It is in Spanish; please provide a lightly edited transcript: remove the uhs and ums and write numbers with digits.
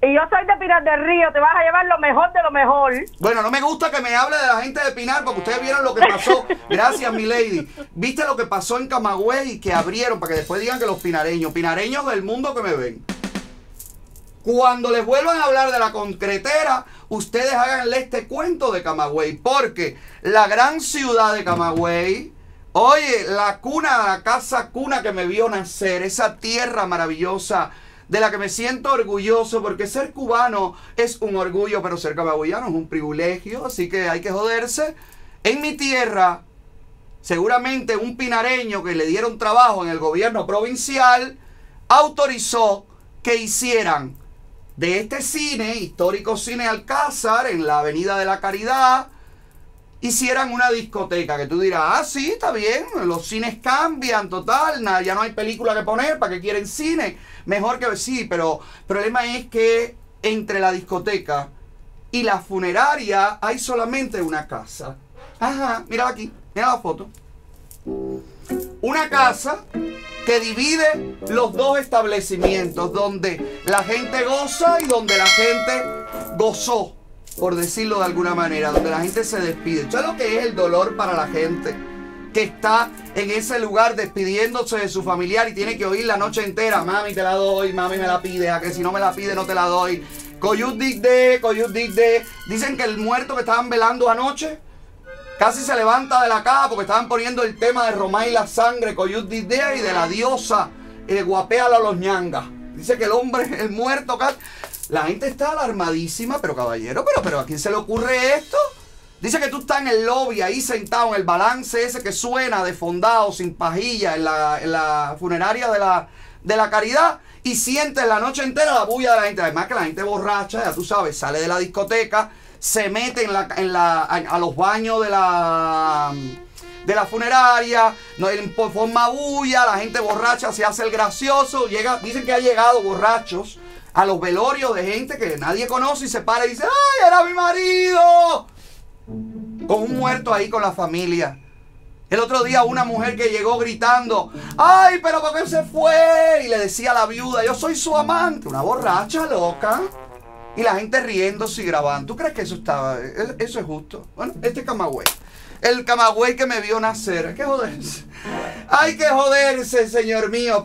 Y yo soy de Pinar del Río, te vas a llevar lo mejor de lo mejor. Bueno, no me gusta que me hable de la gente de Pinar, porque ustedes vieron lo que pasó. Gracias, mi lady. ¿Viste lo que pasó en Camagüey? Que abrieron, para que después digan que los pinareños, pinareños del mundo que me ven, cuando les vuelvan a hablar de la concretera, ustedes háganle este cuento de Camagüey, porque la gran ciudad de Camagüey, oye, la cuna, la casa cuna que me vio nacer, esa tierra maravillosa, de la que me siento orgulloso, porque ser cubano es un orgullo, pero ser camagüeyano es un privilegio, así que hay que joderse. En mi tierra, seguramente un pinareño que le dieron trabajo en el gobierno provincial, autorizó que hicieran de este cine, histórico cine Alcázar, en la Avenida de la Caridad, hicieran una discoteca, que tú dirás, ah, sí, está bien, los cines cambian, total, nada, ya no hay película que poner, ¿para qué quieren cine? Mejor que sí, pero el problema es que entre la discoteca y la funeraria hay solamente una casa. Ajá, mira aquí, mira la foto. Una casa que divide los dos establecimientos, donde la gente goza y donde la gente gozó, por decirlo de alguna manera, donde la gente se despide. ¿Sabes lo que es el dolor para la gente que está en ese lugar despidiéndose de su familiar y tiene que oír la noche entera, mami te la doy, mami me la pide, a que si no me la pide no te la doy, coyut dig de? Dicen que el muerto que estaban velando anoche casi se levanta de la cama porque estaban poniendo el tema de Romá y la sangre, coyut dig de, y de la diosa guapeala a los ñangas. Dice que el hombre, el muerto, la gente está alarmadísima, pero caballero, pero ¿a quién se le ocurre esto? Dice que tú estás en el lobby, ahí sentado, en el balance ese que suena de fondado, sin pajilla, en la funeraria de la Caridad, y sientes la noche entera la bulla de la gente. Además que la gente borracha, ya tú sabes, sale de la discoteca, se mete a los baños de la funeraria, forma bulla, la gente borracha se hace el gracioso, dicen que ha llegado borrachos a los velorios de gente que nadie conoce y se para y dice, ¡ay, era mi marido! Con un muerto ahí con la familia. El otro día una mujer que llegó gritando, ¡ay, pero por qué se fue! Y le decía a la viuda, yo soy su amante. Una borracha loca. Y la gente riéndose y grabando. ¿Tú crees que eso es justo? Bueno, este es Camagüey. El Camagüey que me vio nacer. Hay que joderse. Hay que joderse, señor mío.